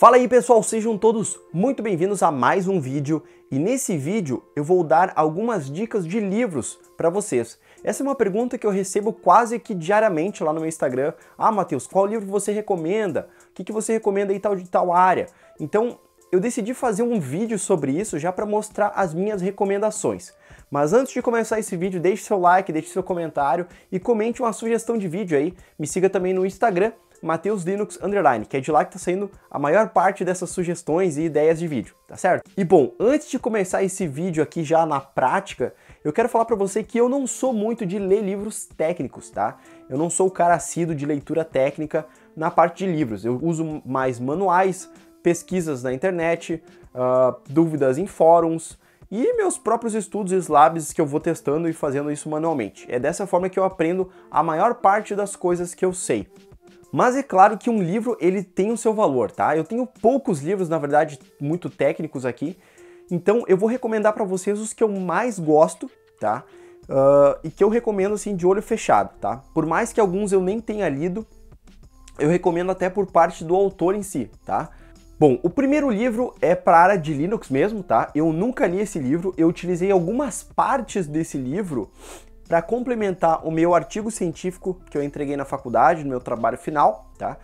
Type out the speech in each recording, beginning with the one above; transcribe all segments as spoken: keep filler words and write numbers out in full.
Fala aí pessoal, sejam todos muito bem-vindos a mais um vídeo e nesse vídeo eu vou dar algumas dicas de livros para vocês. Essa é uma pergunta que eu recebo quase que diariamente lá no meu Instagram. Ah, Mateus, qual livro você recomenda? O que, que você recomenda aí tal de tal área? Então eu decidi fazer um vídeo sobre isso já para mostrar as minhas recomendações. Mas antes de começar esse vídeo, deixe seu like, deixe seu comentário e comente uma sugestão de vídeo aí. Me siga também no Instagram, Mateus Linux Underline, que é de lá que tá saindo a maior parte dessas sugestões e ideias de vídeo, tá certo? E bom, antes de começar esse vídeo aqui já na prática, eu quero falar para você que eu não sou muito de ler livros técnicos, tá? Eu não sou o cara assíduo de leitura técnica na parte de livros. Eu uso mais manuais, pesquisas na internet, uh, dúvidas em fóruns e meus próprios estudos e labs que eu vou testando e fazendo isso manualmente. É dessa forma que eu aprendo a maior parte das coisas que eu sei. Mas é claro que um livro, ele tem o seu valor, tá? Eu tenho poucos livros, na verdade, muito técnicos aqui, então eu vou recomendar para vocês os que eu mais gosto, tá? Uh, e que eu recomendo, assim, de olho fechado, tá? Por mais que alguns eu nem tenha lido, eu recomendo até por parte do autor em si, tá? Bom, o primeiro livro é para a área de Linux mesmo, tá? Eu nunca li esse livro, eu utilizei algumas partes desse livro para complementar o meu artigo científico que eu entreguei na faculdade, no meu trabalho final, tá?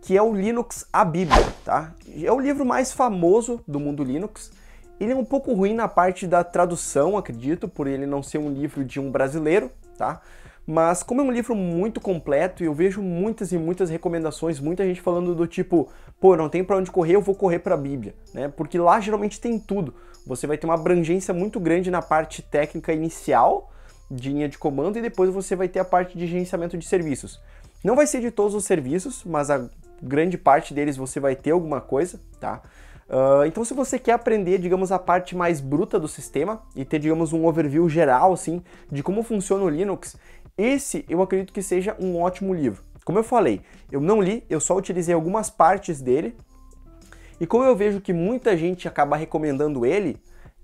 Que é o Linux a Bíblia, tá? É o livro mais famoso do mundo Linux. Ele é um pouco ruim na parte da tradução, acredito, por ele não ser um livro de um brasileiro, tá? Mas como é um livro muito completo e eu vejo muitas e muitas recomendações, muita gente falando do tipo, pô, não tem para onde correr, eu vou correr para a Bíblia, né? Porque lá geralmente tem tudo. Você vai ter uma abrangência muito grande na parte técnica inicial, de linha de comando, e depois você vai ter a parte de gerenciamento de serviços. Não vai ser de todos os serviços, mas a grande parte deles você vai ter alguma coisa, tá? Uh, então se você quer aprender, digamos, a parte mais bruta do sistema e ter, digamos, um overview geral, assim, de como funciona o Linux, esse eu acredito que seja um ótimo livro. Como eu falei, eu não li, eu só utilizei algumas partes dele, e como eu vejo que muita gente acaba recomendando ele,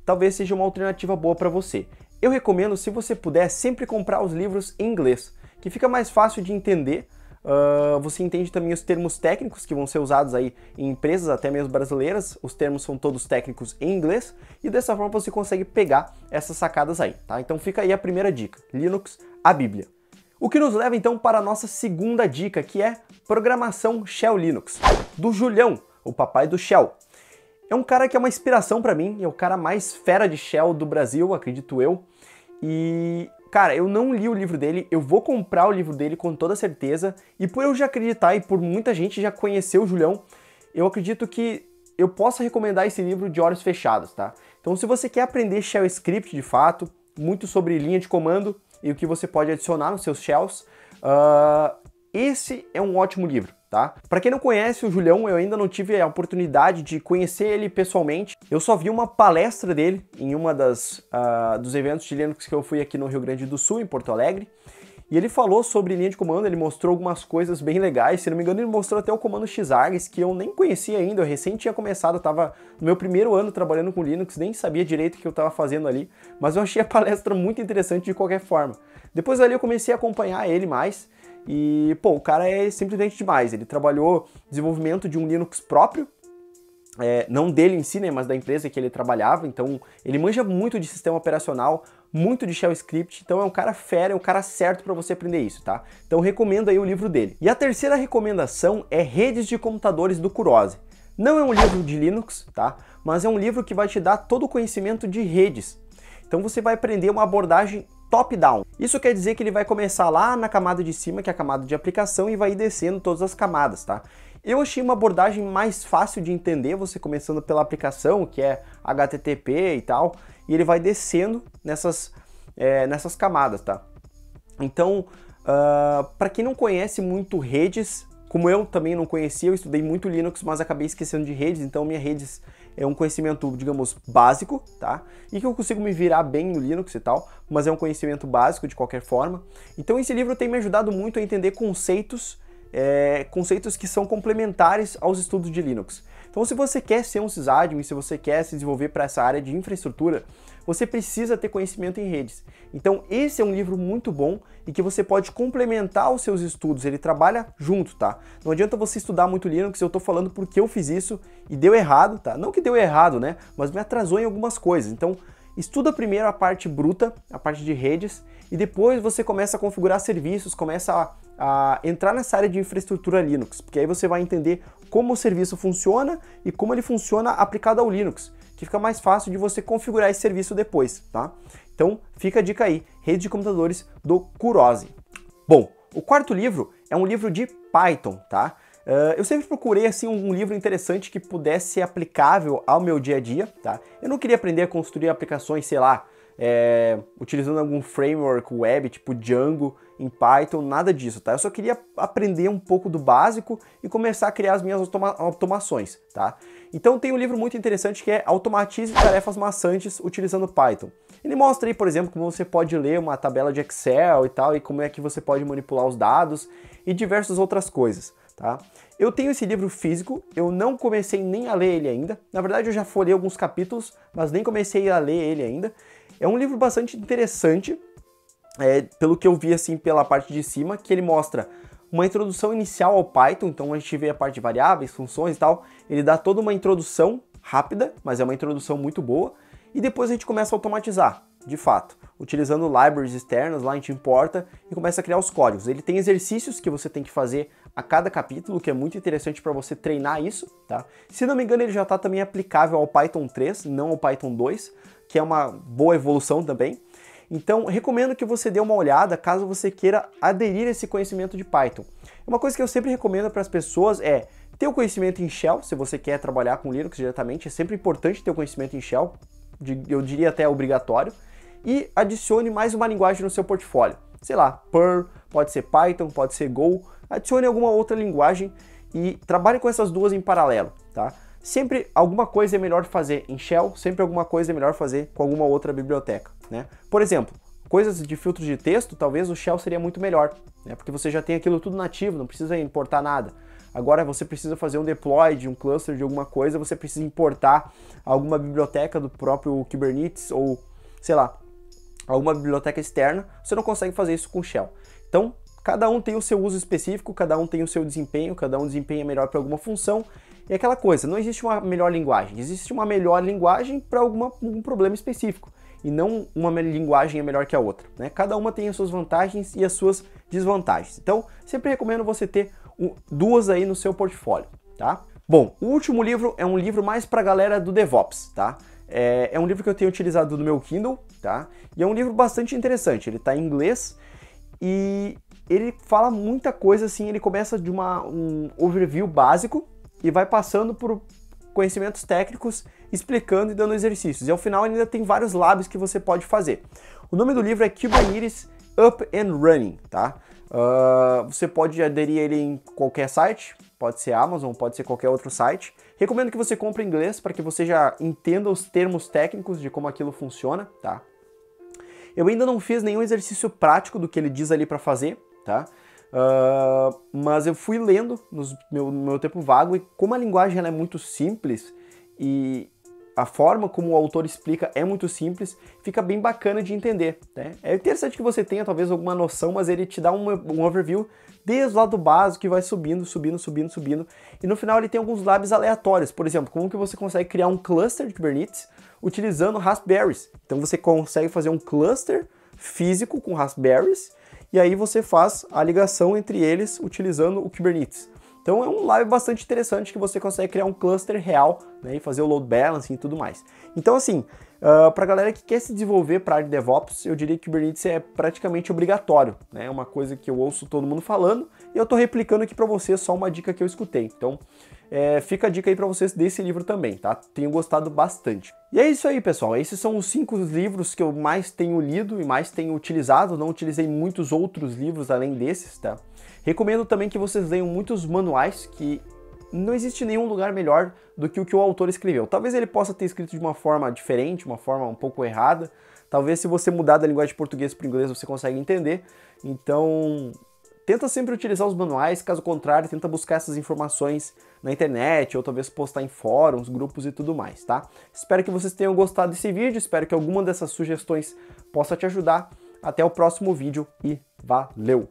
talvez seja uma alternativa boa para você. Eu recomendo, se você puder, sempre comprar os livros em inglês, que fica mais fácil de entender. Uh, você entende também os termos técnicos que vão ser usados aí em empresas, até mesmo brasileiras. Os termos são todos técnicos em inglês e dessa forma você consegue pegar essas sacadas aí, tá? Então fica aí a primeira dica, Linux a Bíblia. O que nos leva então para a nossa segunda dica, que é Programação Shell Linux, do Julião, o papai do Shell. É um cara que é uma inspiração para mim, é o cara mais fera de Shell do Brasil, acredito eu. E, cara, eu não li o livro dele, eu vou comprar o livro dele com toda certeza. E por eu já acreditar e por muita gente já conhecer o Julião, eu acredito que eu possa recomendar esse livro de olhos fechados, tá? Então se você quer aprender Shell Script de fato, muito sobre linha de comando e o que você pode adicionar nos seus Shells, uh, esse é um ótimo livro. Tá? Para quem não conhece o Julião, eu ainda não tive a oportunidade de conhecer ele pessoalmente. Eu só vi uma palestra dele em uma das uh, dos eventos de Linux que eu fui aqui no Rio Grande do Sul, em Porto Alegre. E ele falou sobre linha de comando, ele mostrou algumas coisas bem legais. Se não me engano, ele mostrou até o comando xargs, que eu nem conhecia ainda. Eu recém tinha começado, eu estava no meu primeiro ano trabalhando com Linux, nem sabia direito o que eu estava fazendo ali. Mas eu achei a palestra muito interessante de qualquer forma. Depois ali eu comecei a acompanhar ele mais. E, pô, o cara é simplesmente demais. Ele trabalhou desenvolvimento de um Linux próprio, é, não dele em si, né, mas da empresa que ele trabalhava. Então, ele manja muito de sistema operacional, muito de Shell Script. Então, é um cara fera, é um cara certo para você aprender isso, tá? Então, recomendo aí o livro dele. E a terceira recomendação é Redes de Computadores, do Kurose. Não é um livro de Linux, tá? Mas é um livro que vai te dar todo o conhecimento de redes. Então, você vai aprender uma abordagem top-down. Isso quer dizer que ele vai começar lá na camada de cima, que é a camada de aplicação, e vai descendo todas as camadas, tá? Eu achei uma abordagem mais fácil de entender, você começando pela aplicação, que é H T T P e tal, e ele vai descendo nessas, é, nessas camadas, tá? Então, uh, para quem não conhece muito redes, como eu também não conhecia, eu estudei muito Linux, mas acabei esquecendo de redes, então minha redes é um conhecimento, digamos, básico, tá? E que eu consigo me virar bem no Linux e tal, mas é um conhecimento básico de qualquer forma. Então esse livro tem me ajudado muito a entender conceitos, é, conceitos que são complementares aos estudos de Linux. Então se você quer ser um sysadmin, se você quer se desenvolver para essa área de infraestrutura, você precisa ter conhecimento em redes. Então esse é um livro muito bom e que você pode complementar os seus estudos, ele trabalha junto, tá? Não adianta você estudar muito Linux, eu tô falando porque eu fiz isso e deu errado, tá? Não que deu errado, né? Mas me atrasou em algumas coisas, então estuda primeiro a parte bruta, a parte de redes, e depois você começa a configurar serviços, começa a, a entrar nessa área de infraestrutura Linux, porque aí você vai entender como o serviço funciona e como ele funciona aplicado ao Linux, que fica mais fácil de você configurar esse serviço depois, tá? Então fica a dica aí, Redes de Computadores do Kurose. Bom, o quarto livro é um livro de Python, tá? Uh, eu sempre procurei assim, um livro interessante que pudesse ser aplicável ao meu dia a dia, tá? Eu não queria aprender a construir aplicações, sei lá, é, utilizando algum framework web, tipo Django, em Python, nada disso, tá? Eu só queria aprender um pouco do básico e começar a criar as minhas automa automações, tá? Então tem um livro muito interessante que é Automatize Tarefas Maçantes Utilizando Python. Ele mostra aí, por exemplo, como você pode ler uma tabela de Excel e tal, e como é que você pode manipular os dados e diversas outras coisas. Tá? Eu tenho esse livro físico, eu não comecei nem a ler ele ainda, na verdade eu já folhei alguns capítulos, mas nem comecei a ler ele ainda. É um livro bastante interessante, é, pelo que eu vi assim pela parte de cima, que ele mostra uma introdução inicial ao Python, então a gente vê a parte de variáveis, funções e tal, ele dá toda uma introdução rápida, mas é uma introdução muito boa, e depois a gente começa a automatizar, de fato. Utilizando libraries externas, lá a gente importa e começa a criar os códigos. Ele tem exercícios que você tem que fazer a cada capítulo, que é muito interessante para você treinar isso, tá? Se não me engano, ele já está também aplicável ao Python três, não ao Python dois, que é uma boa evolução também. Então, recomendo que você dê uma olhada, caso você queira aderir a esse conhecimento de Python. Uma coisa que eu sempre recomendo para as pessoas é ter o conhecimento em Shell, se você quer trabalhar com Linux diretamente, é sempre importante ter o conhecimento em Shell, eu diria até obrigatório. E adicione mais uma linguagem no seu portfólio, sei lá, Perl, pode ser Python, pode ser Go, adicione alguma outra linguagem e trabalhe com essas duas em paralelo, tá? Sempre alguma coisa é melhor fazer em Shell, sempre alguma coisa é melhor fazer com alguma outra biblioteca, né? Por exemplo, coisas de filtro de texto, talvez o Shell seria muito melhor, né? Porque você já tem aquilo tudo nativo, não precisa importar nada. Agora você precisa fazer um deploy de um cluster de alguma coisa, você precisa importar alguma biblioteca do próprio Kubernetes ou, sei lá, alguma biblioteca externa, você não consegue fazer isso com Shell. Então, cada um tem o seu uso específico, cada um tem o seu desempenho, cada um desempenha melhor para alguma função, e aquela coisa, não existe uma melhor linguagem, existe uma melhor linguagem para algum problema específico, e não uma linguagem é melhor que a outra, né? Cada uma tem as suas vantagens e as suas desvantagens. Então, sempre recomendo você ter duas aí no seu portfólio, tá? Bom, o último livro é um livro mais para a galera do DevOps, tá? É um livro que eu tenho utilizado no meu Kindle, tá? E é um livro bastante interessante, ele tá em inglês e ele fala muita coisa assim, ele começa de uma, um overview básico e vai passando por conhecimentos técnicos, explicando e dando exercícios. E ao final ainda tem vários labs que você pode fazer. O nome do livro é Kubernetes Up and Running, tá? Uh, você pode aderir ele em qualquer site, pode ser Amazon, pode ser qualquer outro site. Recomendo que você compre em inglês para que você já entenda os termos técnicos de como aquilo funciona, tá? Eu ainda não fiz nenhum exercício prático do que ele diz ali para fazer, tá? Uh, mas eu fui lendo no meu, no meu tempo vago e como a linguagem ela é muito simples e a forma como o autor explica é muito simples, fica bem bacana de entender, né? É interessante que você tenha talvez alguma noção, mas ele te dá um, um overview desde o lado básico que vai subindo, subindo, subindo, subindo. E no final ele tem alguns labs aleatórios, por exemplo, como que você consegue criar um cluster de Kubernetes utilizando raspberries. Então você consegue fazer um cluster físico com raspberries e aí você faz a ligação entre eles utilizando o Kubernetes. Então é um lab bastante interessante que você consegue criar um cluster real, né, e fazer o load balancing e tudo mais. Então assim, uh, para a galera que quer se desenvolver para a área de DevOps, eu diria que Kubernetes é praticamente obrigatório, né? É uma coisa que eu ouço todo mundo falando e eu estou replicando aqui para vocês só uma dica que eu escutei. Então é, fica a dica aí para vocês desse livro também, tá? Tenho gostado bastante. E é isso aí, pessoal. Esses são os cinco livros que eu mais tenho lido e mais tenho utilizado. Não utilizei muitos outros livros além desses, tá? Recomendo também que vocês leiam muitos manuais, que não existe nenhum lugar melhor do que o que o autor escreveu. Talvez ele possa ter escrito de uma forma diferente, uma forma um pouco errada. Talvez se você mudar da linguagem de português para o inglês você consegue entender. Então, Tenta sempre utilizar os manuais, caso contrário, tenta buscar essas informações na internet, ou talvez postar em fóruns, grupos e tudo mais, tá? Espero que vocês tenham gostado desse vídeo, espero que alguma dessas sugestões possa te ajudar. Até o próximo vídeo e valeu!